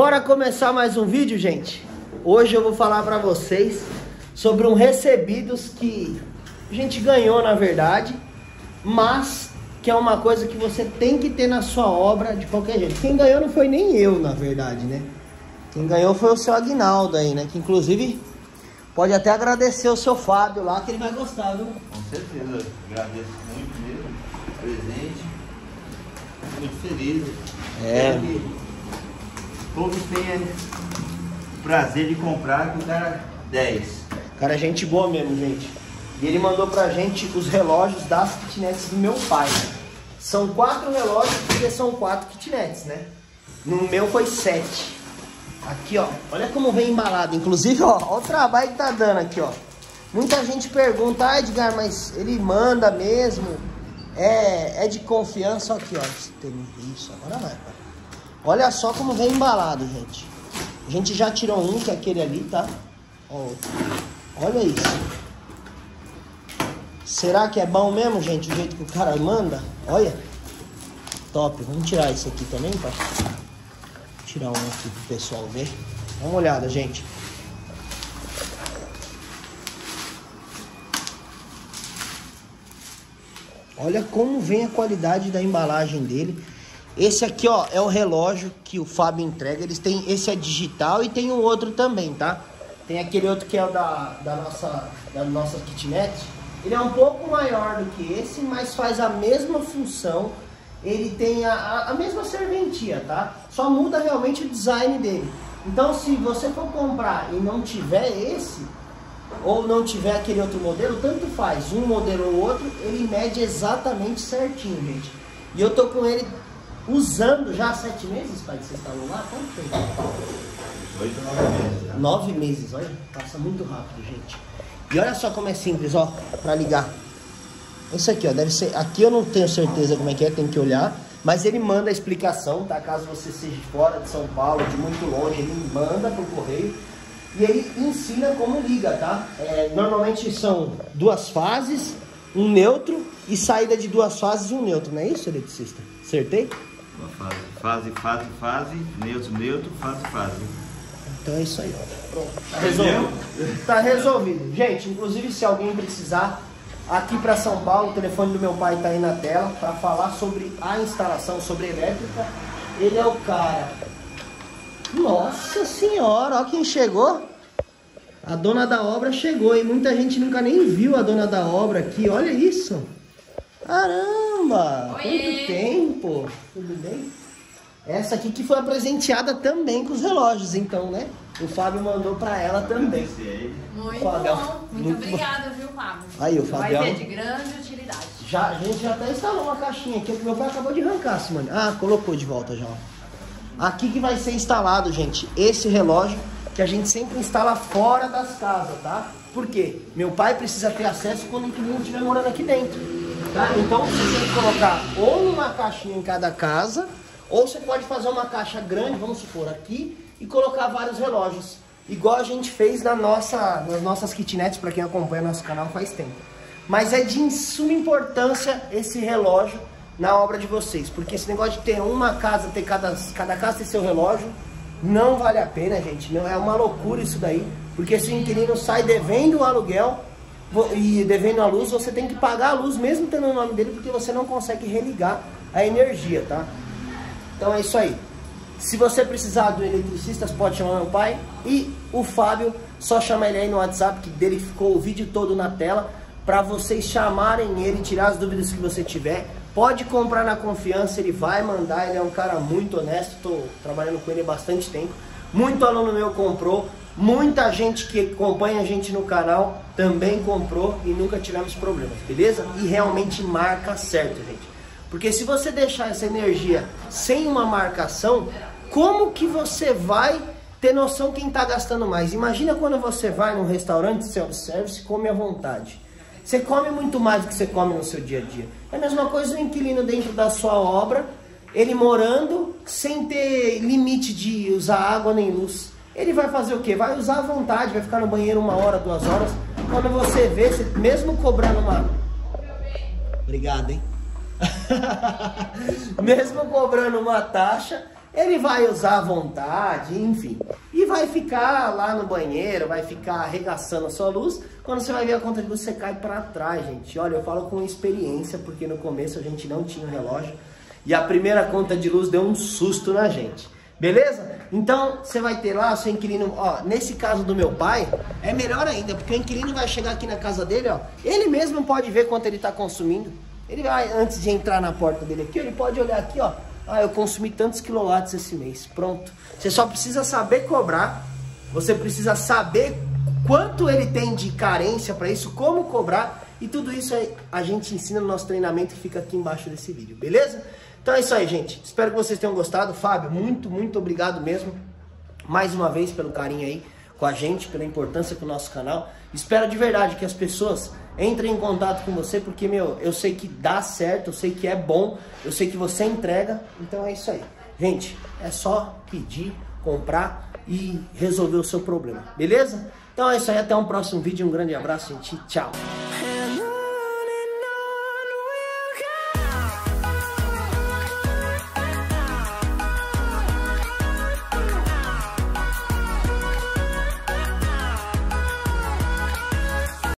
Bora começar mais um vídeo, gente? Hoje eu vou falar pra vocês sobre um recebidos que a gente ganhou, na verdade, mas que é uma coisa que você tem que ter na sua obra de qualquer jeito. Quem ganhou não foi nem eu, na verdade, né? Quem ganhou foi o seu Aguinaldo aí, né? Que inclusive pode até agradecer o seu Fábio lá, que ele vai gostar, viu? Com certeza, agradeço muito mesmo, presente, muito feliz. É. Que todos tenham o prazer de comprar, que o cara 10. Cara, gente boa mesmo, gente. E ele mandou pra gente os relógios das kitnets do meu pai. São 4 relógios, porque são 4 kitnets, né? No meu foi 7. Aqui, ó, olha como vem embalado. Inclusive, ó, olha o trabalho que tá dando aqui, ó. Muita gente pergunta: ah, Edgar, mas ele manda mesmo? É de confiança. Aqui, ó, isso, agora vai, cara. Olha só como vem embalado, gente. A gente já tirou um, que é aquele ali, tá? Ó, olha isso. Será que é bom mesmo, gente, o jeito que o cara manda? Olha. Top, vamos tirar isso aqui também, tá? Tirar um aqui pro pessoal ver. Dá uma olhada, gente. Olha como vem a qualidade da embalagem dele. Esse aqui, ó, é o relógio que o Fábio entrega. Eles têm, esse é digital e tem um outro também, tá? Tem aquele outro que é o da nossa kitnet. Ele é um pouco maior do que esse, mas faz a mesma função. Ele tem a mesma serventia, tá? Só muda realmente o design dele. Então, se você for comprar e não tiver esse, ou não tiver aquele outro modelo, tanto faz, um modelo ou outro, ele mede exatamente certinho, gente. E eu tô com ele usando já há 7 meses, pai, que você instalou lá. Quanto tempo? 8 ou 9 meses. Já. 9 meses, olha, passa muito rápido, gente. E olha só como é simples, ó, pra ligar. Isso aqui, ó, deve ser... Aqui eu não tenho certeza como é que é, tem que olhar. Mas ele manda a explicação, tá? Caso você seja fora de São Paulo, de muito longe, ele manda pro correio. E ele ensina como liga, tá? É, normalmente são 2 fases, um neutro e saída de 2 fases e um neutro. Não é isso, eletricista? Acertei? Fase, neutro, fase. Então é isso aí, ó. Pronto, tá resolvido. Tá resolvido. Gente, inclusive se alguém precisar... Aqui para São Paulo, o telefone do meu pai tá aí na tela para falar sobre a instalação, sobre elétrica. Ele é o cara. Nossa senhora, olha quem chegou. A dona da obra chegou, e muita gente nunca nem viu a dona da obra aqui. Olha isso. Caramba! Muito tempo. Tudo bem? Essa aqui que foi presenteada também com os relógios, então, né? O Fábio mandou pra ela também. Muito bom. Muito obrigada, viu, Fábio? Aí, o Fábio vai ser de grande utilidade. Já, a gente já até instalou uma caixinha aqui, que meu pai acabou de arrancar, Simone. Ah, colocou de volta já. Aqui que vai ser instalado, gente, esse relógio que a gente sempre instala fora das casas, tá? Por quê? Meu pai precisa ter acesso quando o cliente estiver morando aqui dentro, tá? Então, você tem que colocar ou numa caixinha em cada casa... Ou você pode fazer uma caixa grande, vamos supor, aqui, e colocar vários relógios. Igual a gente fez nas nossas kitnets, para quem acompanha nosso canal faz tempo. Mas é de suma importância esse relógio na obra de vocês. Porque esse negócio de ter uma casa, ter cada casa ter seu relógio, não vale a pena, gente. Não, é uma loucura isso daí. Porque se o inquilino sai devendo o aluguel e devendo a luz, você tem que pagar a luz mesmo tendo o nome dele, porque você não consegue religar a energia, tá? Então é isso aí. Se você precisar do eletricista, pode chamar meu pai. E o Fábio, só chama ele aí no WhatsApp, que dele ficou o vídeo todo na tela, para vocês chamarem ele, tirar as dúvidas que você tiver. Pode comprar na confiança, ele vai mandar. Ele é um cara muito honesto, tô trabalhando com ele há bastante tempo. Muito aluno meu comprou, muita gente que acompanha a gente no canal também comprou e nunca tivemos problemas, beleza? E realmente marca certo, gente. Porque se você deixar essa energia sem uma marcação, como que você vai ter noção quem está gastando mais? Imagina quando você vai num restaurante self-service e come à vontade. Você come muito mais do que você come no seu dia a dia. É a mesma coisa o inquilino dentro da sua obra, ele morando sem ter limite de usar água nem luz. Ele vai fazer o quê? Vai usar à vontade, vai ficar no banheiro 1 hora, 2 horas. Quando você vê, você mesmo cobrando uma... Obrigado, hein? Mesmo cobrando uma taxa, ele vai usar à vontade, enfim. E vai ficar lá no banheiro, vai ficar arregaçando a sua luz. Quando você vai ver a conta de luz, você cai para trás, gente. Olha, eu falo com experiência, porque no começo a gente não tinha um relógio. E a primeira conta de luz deu um susto na gente. Beleza? Então, você vai ter lá o seu inquilino... Ó, nesse caso do meu pai, é melhor ainda, porque o inquilino vai chegar aqui na casa dele, ó. Ele mesmo pode ver quanto ele está consumindo. Ele vai, antes de entrar na porta dele aqui, ele pode olhar aqui, ó. Ah, eu consumi tantos quilowatts esse mês. Pronto. Você só precisa saber cobrar. Você precisa saber quanto ele tem de carência para isso, como cobrar. E tudo isso a gente ensina no nosso treinamento que fica aqui embaixo desse vídeo, beleza? Então é isso aí, gente. Espero que vocês tenham gostado. Fábio, muito obrigado mesmo, mais uma vez, pelo carinho aí com a gente, pela importância com o nosso canal. Espero de verdade que as pessoas entrem em contato com você, porque, meu, eu sei que dá certo, eu sei que é bom, eu sei que você entrega. Então é isso aí. Gente, é só pedir, comprar e resolver o seu problema, beleza? Então é isso aí. Até um próximo vídeo. Um grande abraço, gente. Tchau.